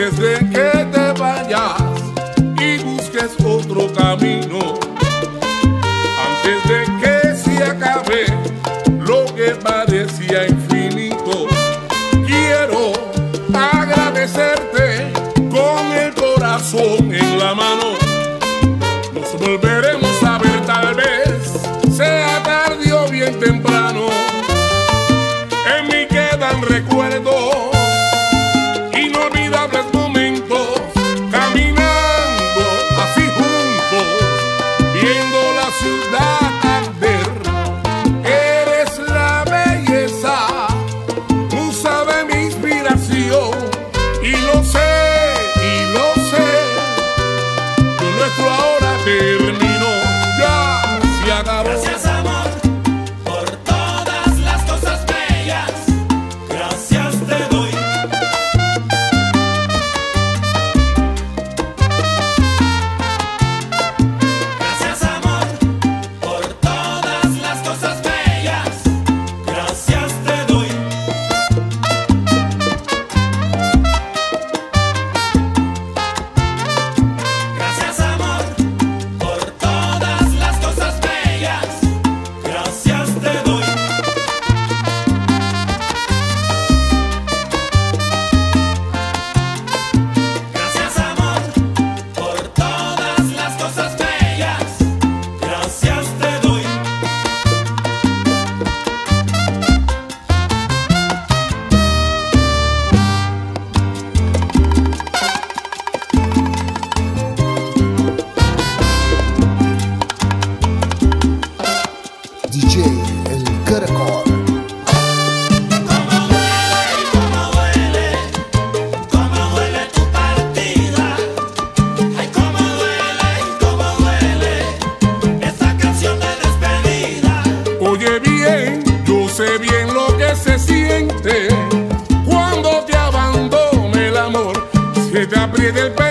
que es de que te vayas y busques otro camino, antes de que se acabe lo que parecía infinito. Quiero agradecerte con el corazón en la mano. Nos volveremos a ver, tal vez sea tarde o bien temprano. En mí quedan recuerdos, inolvidables momentos, caminando así juntos, viendo la ciudad arder. Eres la belleza, musa de mi inspiración. Y lo sé, que nuestro ahora terminó, ya se acabó. Gracias, amor, por todas las cosas bellas. Gracias te doy. Bien lo que se siente cuando te abandone el amor, se te aprieta el pecho.